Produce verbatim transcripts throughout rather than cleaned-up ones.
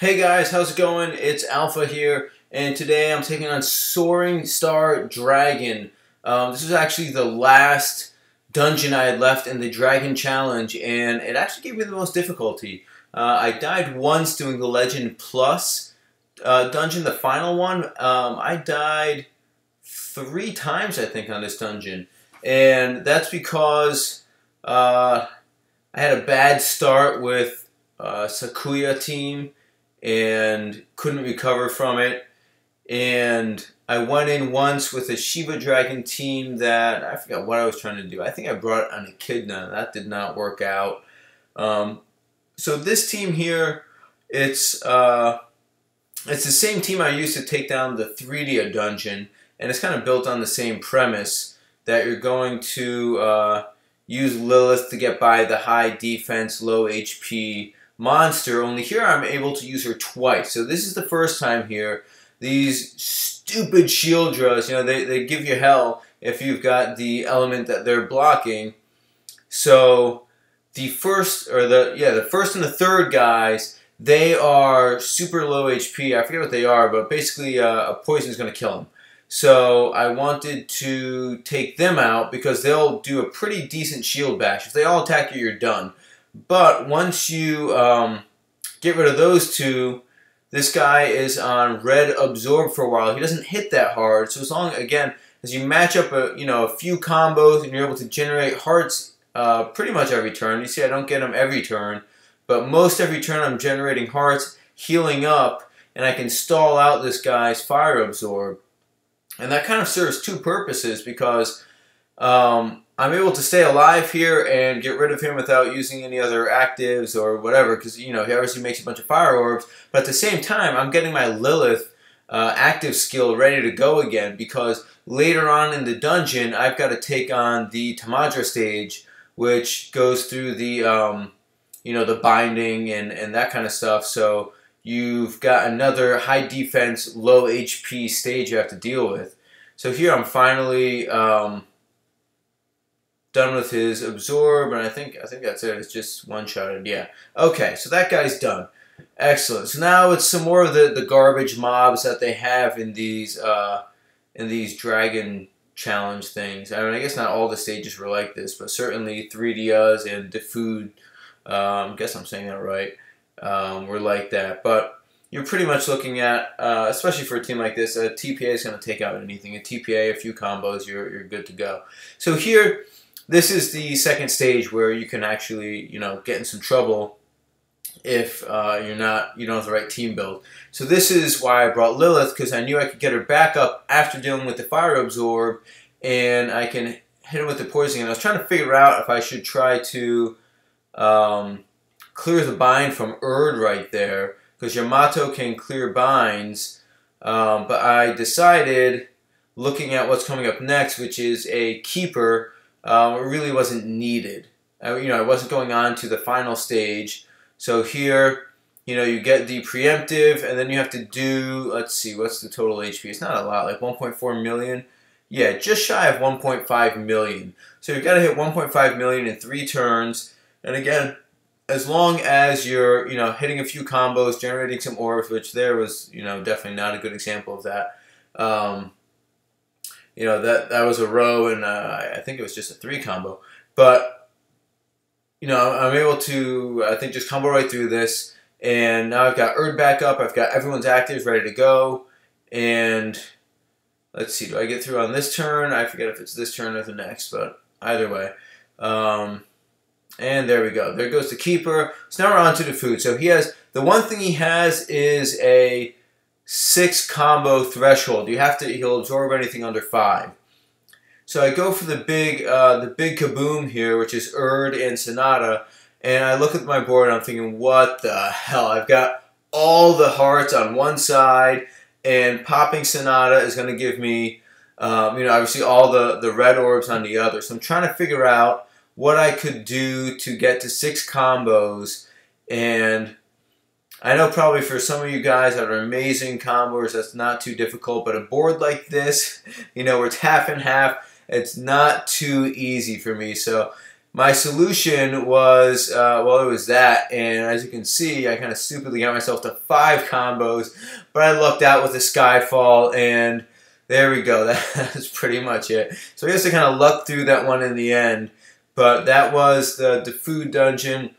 Hey guys, how's it going? It's Alpha here, and today I'm taking on Soaring Star Dragon. Um, this was actually the last dungeon I had left in the Dragon Challenge, and it actually gave me the most difficulty. Uh, I died once doing the Legend Plus uh, dungeon, the final one. Um, I died three times, I think, on this dungeon, and that's because uh, I had a bad start with uh, Sakuya Team, and couldn't recover from it, and I went in once with a Shiva Dragon team that I forgot what I was trying to do. I think I brought an Echidna. That did not work out. Um, so this team here, it's uh, it's the same team I used to take down the three D U dungeon, and it's kind of built on the same premise that you're going to uh, use Lilith to get by the high defense, low H P monster, only here I'm able to use her twice. So this is the first time here. These stupid Shieldras, you know, they, they give you hell if you've got the element that they're blocking. So the first, or the, yeah, the first and the third guys, they are super low H P. I forget what they are, but basically uh, a poison is going to kill them. So I wanted to take them out because they'll do a pretty decent shield bash. If they all attack you, you're done. But once you um, get rid of those two, this guy is on red absorb for a while. He doesn't hit that hard. So as long, again, as you match up a, you know, a few combos and you're able to generate hearts uh, pretty much every turn. You see, I don't get them every turn. But most every turn I'm generating hearts, healing up, and I can stall out this guy's fire absorb. And that kind of serves two purposes because Um, I'm able to stay alive here and get rid of him without using any other actives or whatever, because, you know, he obviously makes a bunch of fire orbs, but at the same time, I'm getting my Lilith uh, active skill ready to go again, because later on in the dungeon, I've got to take on the Tamadra stage, which goes through the, um, you know, the binding and, and that kind of stuff, so you've got another high defense, low H P stage you have to deal with. So here I'm finally Um, done with his absorb, and I think I think that's it. It's just one-shotted, yeah. Okay, so that guy's done. Excellent. So now it's some more of the, the garbage mobs that they have in these uh, in these Dragon Challenge things. I mean, I guess not all the stages were like this, but certainly three D Us and Defoud, um, I guess I'm saying that right, um, were like that. But you're pretty much looking at, uh, especially for a team like this, a T P A is going to take out anything. A T P A, a few combos, you're, you're good to go. So here, this is the second stage where you can actually, you know, get in some trouble if uh, you're not, you don't have the right team build. So this is why I brought Lilith, because I knew I could get her back up after dealing with the fire absorb, and I can hit him with the poison. And I was trying to figure out if I should try to um, clear the bind from Urd right there, because Yamato can clear binds, um, but I decided, looking at what's coming up next, which is a Keeper, Um, it really wasn't needed. I, you know, I wasn't going on to the final stage. So here, you know, you get the preemptive, and then you have to do, let's see, what's the total H P? It's not a lot, like one point four million. Yeah, just shy of one point five million. So you've got to hit one point five million in three turns. And again, as long as you're, you know, hitting a few combos, generating some orbs, which there was, you know, definitely not a good example of that. Um, You know, that, that was a row, and uh, I think it was just a three combo. But, you know, I'm able to, I think, just combo right through this. And now I've got Urd back up. I've got everyone's actives ready to go. And let's see, do I get through on this turn? I forget if it's this turn or the next, but either way. Um, and there we go. There goes the Keeper. So now we're on to the food. So he has, the one thing he has is a six combo threshold. You have to, he'll absorb anything under five. So I go for the big uh, the big kaboom here, which is Urd and Sonata, and I look at my board and I'm thinking, what the hell? I've got all the hearts on one side, and popping Sonata is going to give me, um, you know, obviously all the, the red orbs on the other. So I'm trying to figure out what I could do to get to six combos, and I know probably for some of you guys that are amazing combos, that's not too difficult, but a board like this, you know, where it's half and half, it's not too easy for me. So my solution was, uh, well, it was that, and as you can see, I kind of stupidly got myself to five combos, but I lucked out with the Skyfall, and there we go. That, that's pretty much it. So I guess I kind of lucked through that one in the end, but that was the Defoud dungeon.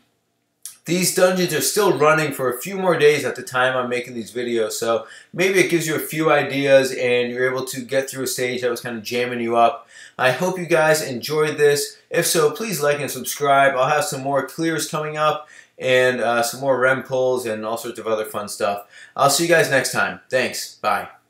These dungeons are still running for a few more days at the time I'm making these videos, so maybe it gives you a few ideas and you're able to get through a stage that was kind of jamming you up. I hope you guys enjoyed this. If so, please like and subscribe. I'll have some more clears coming up and uh, some more R E M pulls and all sorts of other fun stuff. I'll see you guys next time. Thanks. Bye.